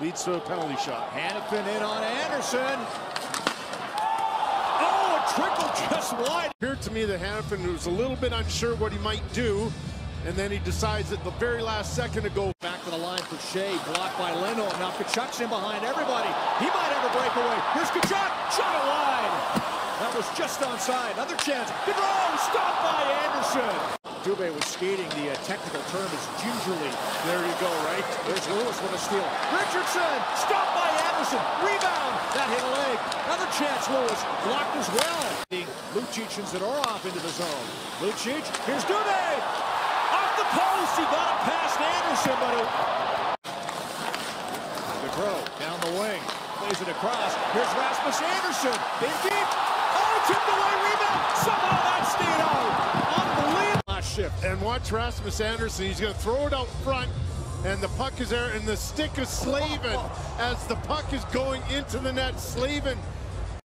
leads to a penalty shot. Hanifin in on Anderson. Oh, a trickle just wide. It appeared to me that Hanifin was a little bit unsure what he might do, and then he decides at the very last second to go. Back to the line for Shea, blocked by Leno. Now Tkachuk's in behind everybody. He might have a breakaway. Here's Tkachuk, shot it wide. That was just onside. Another chance. McGrone, stopped by Anderson. Dube was skating. The technical term is gingerly. There you go, right? There's Lewis with a steal. Richardson, stopped by Anderson. Rebound. That hit a leg. Another chance, Lewis. Blocked as well. Lucic and Zadorov into the zone. Lucic, here's Dube. Off the post. He got it past Anderson, but it... McGrone down the wing. Plays it across. Here's Rasmus Andersson. Big deep. Oh, tipped away. Rebound. Somehow that stayed out. And watch Rasmus Andersson. He's going to throw it out front, and the puck is there, and the stick is Slavin. As the puck is going into the net, Slavin